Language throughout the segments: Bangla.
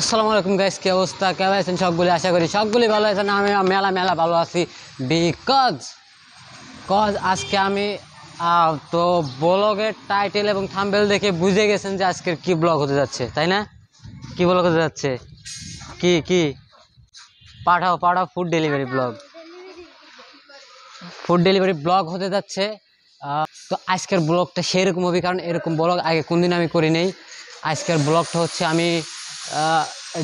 আসসালামু আলাইকুম গাইস, কি অবস্থা? কেমন আছেন সবগুলি? আশা করি সবগুলি ভালো আছেন। আমি মেলা ভালো আছি বিকজ আজকে আমি তো ব্লগের টাইটেল এবং থাম্বনেল দেখে বুঝে গেছেন যে আজকের কি ব্লগ হতে যাচ্ছে, তাই না? কি ব্লগ হতে যাচ্ছে? কি কি Pathao food delivery blog, food delivery blog হতে যাচ্ছে। তো আজকের ব্লগটা সেরকম হবে, কারণ এরকম ব্লগ আগে কোনদিন আমি করি নেই। আজকের ব্লগটা হচ্ছে আমি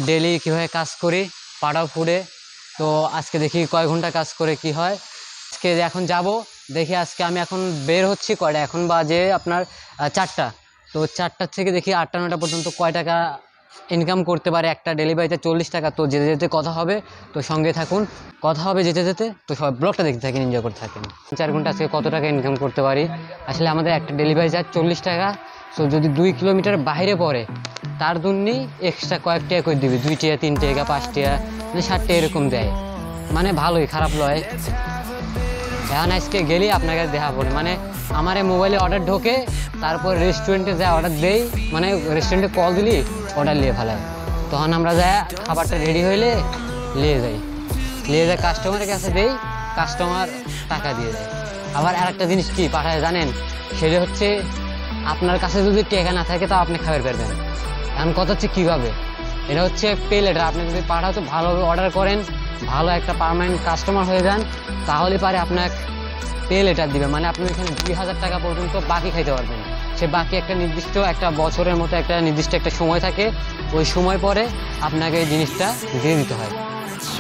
ডেলি কীভাবে কাজ করি পাঠাও ফুডে। তো আজকে দেখি কয় ঘন্টা কাজ করে কি হয়। আজকে এখন যাব দেখি, আজকে আমি এখন বের হচ্ছি কয়টা, এখন বাজে আপনার 4টা। তো 4টার থেকে দেখি 8-9টা পর্যন্ত কয় টাকা ইনকাম করতে পারে। একটা ডেলিভারিতে 40 টাকা। তো যেতে যেতে কথা হবে, তো সঙ্গে থাকুন, কথা হবে যেতে যেতে। তো সবাই ব্লগটা দেখতে থাকেন, এনজয় করতে থাকেন। 4 ঘন্টা আজকে কত টাকা ইনকাম করতে পারি। আসলে আমাদের একটা ডেলিভারি চার্জ 40 টাকা। সো যদি 2 কিলোমিটার বাইরে পড়ে তার জন্যই এক্সট্রা কয়েক টাকা করে দিবে, 2 টাকা, 3 টাকা, 5 টাকা, মানে 7 টাকা এরকম দেয়, মানে ভালোই, খারাপ নয়। এখন আজকে গেলি আপনার কাছে দেখা পড়ে, মানে আমার মোবাইলে অর্ডার ঢোকে, তারপর রেস্টুরেন্টে যা অর্ডার দেই, মানে রেস্টুরেন্টে কল দিলি অর্ডার নিয়ে ফেলায়, তখন আমরা যা খাবারটা রেডি হইলে নিয়ে যাই কাস্টমারের কাছে দেই, কাস্টমার টাকা দিয়ে দেয়। আবার আরেকটা জিনিস কি পাঠায় জানেন, সেটা হচ্ছে আপনার কাছে যদি টাকা না থাকে তা আপনি খাবার পারবেন। এখন কথা হচ্ছে কীভাবে, এটা হচ্ছে পে লেটার। আপনি যদি পাঠাও তো ভালোভাবে অর্ডার করেন, ভালো একটা পার্মানেন্ট কাস্টমার হয়ে যান, তাহলে পারে আপনাকে পে লেটার দিবে। মানে আপনি এখানে 2000 টাকা পর্যন্ত বাকি খাইতে পারবেন। সে বাকি একটা নির্দিষ্ট একটা বছরের মতো একটা নির্দিষ্ট একটা সময় থাকে, ওই সময় পরে আপনাকে এই জিনিসটা দিয়ে দিতে হয়।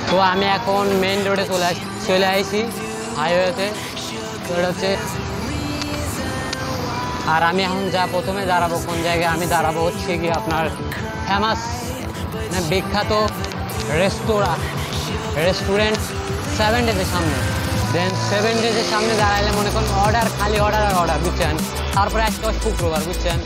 তো আমি এখন মেন রোডে চলে আসি হাইওয়েতে। তো এটা হচ্ছে, আর আমি এখন প্রথমে দাঁড়াবো কোন জায়গায়, আমি দাঁড়াবো হচ্ছে গিয়ে আপনার ফেমাস মানে বিখ্যাত রেস্টুরেন্ট 7 Days-এর সামনে। দেন 7 Days-এর সামনে দাঁড়াইলে মনে করেন অর্ডার, খালি অর্ডার আর অর্ডার, বুঝছেন? তারপরে আজকে শুক্রবার, বুঝছেন?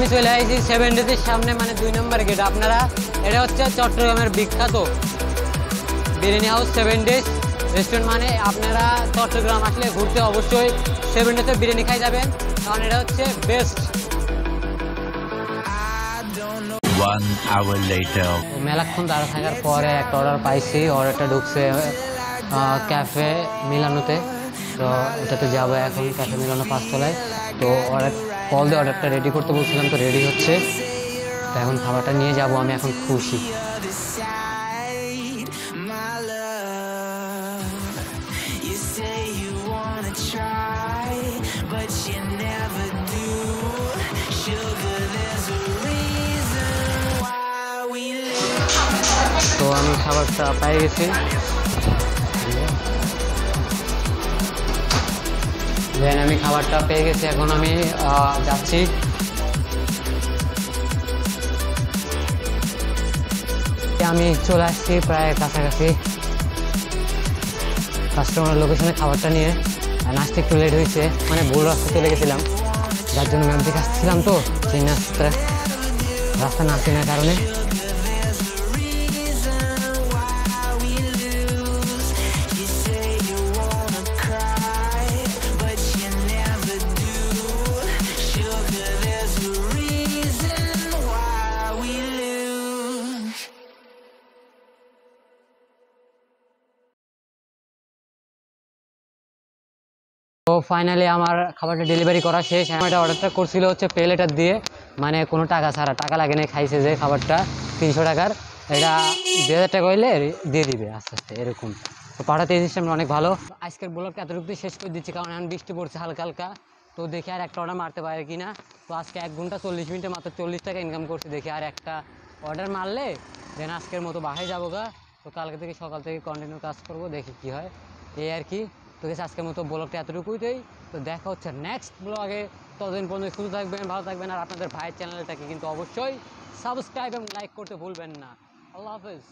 আমি চলে আসছি 7 Days-এর সামনে, মানে 2 নম্বর গেট। আপনারা, এটা হচ্ছে চট্টগ্রামের বিখ্যাত বিরিয়ানি হাউস 7 Days রেস্টুরেন্ট। মানে আপনারা চট্টগ্রাম আসলে ঘুরতে অবশ্যই 7 Days-এ বিরিয়ানি খাই যাবেন, কারণ এটা হচ্ছে বেস্ট। মেলাক্ষণ দাঁড়া থাকার পরে একটা অর্ডার পাইছি, অর্ডারটা ঢুকছে ক্যাফে মিলানোতে। তো এটাতে যাবো এখন, ক্যাফে মিলানো 5 তলায়। তো অর্ডার কল দিয়ে অর্ডারটা রেডি করতে বলছিলাম, তো রেডি হচ্ছে। তো এখন খাবারটা নিয়ে যাব, আমি এখন খুশি। তো আমি খাবারটা পেয়ে গেছি। দেন আমি খাবারটা পেয়ে গেছি, এখন আমি যাচ্ছি। আমি চলে আসছি প্রায় কাছাকাছি কাস্টমার লোকেশনে খাবারটা নিয়ে। নাস্তা একটু লেট হয়েছে, মানে ভুল রাস্তা চলে গেছিলাম, যার জন্য ম্যামকে আসছিলাম। তো সেই রাস্তা না চেনার কারণে তো ফাইনালি আমার খাবারটা ডেলিভারি করা শেষ। এটা অর্ডারটা করছিল হচ্ছে পে লেটার দিয়ে, মানে কোনো টাকা ছাড়া, টাকা লাগে না, খাইছে যে খাবারটা 300 টাকার, এটা 2000 টাকা হইলে দিয়ে দিবে আস্তে আস্তে, এরকম। তো পাঠাতে এই সিস্টেমটা অনেক ভালো। আজকের ব্লগটা এতটুকু শেষ করে দিচ্ছি, কারণ এখন বৃষ্টি পড়ছে হালকা হালকা। তো দেখি আর একটা অর্ডার মারতে পারে কি না। তো আজকে 1 ঘন্টা 40 মিনিটে মাত্র 40 টাকা ইনকাম করছি। দেখি আর একটা অর্ডার মারলে দেন আজকের মতো বাসায় যাবো গা। তো কালকে থেকে সকাল থেকে কন্টিনিউ কাজ করবো, দেখি কি হয়, এই আর কি। তো গেছে আজকের মতো ব্লগটা এতটুকুই। তো দেখা হচ্ছে নেক্সট ব্লগে, ততদিন পর্যন্ত সুস্থ থাকবেন, ভালো থাকবেন। আর আপনাদের ভাইয়ের চ্যানেলটাকে কিন্তু অবশ্যই সাবস্ক্রাইব এবং লাইক করতে ভুলবেন না। আল্লাহ হাফেজ।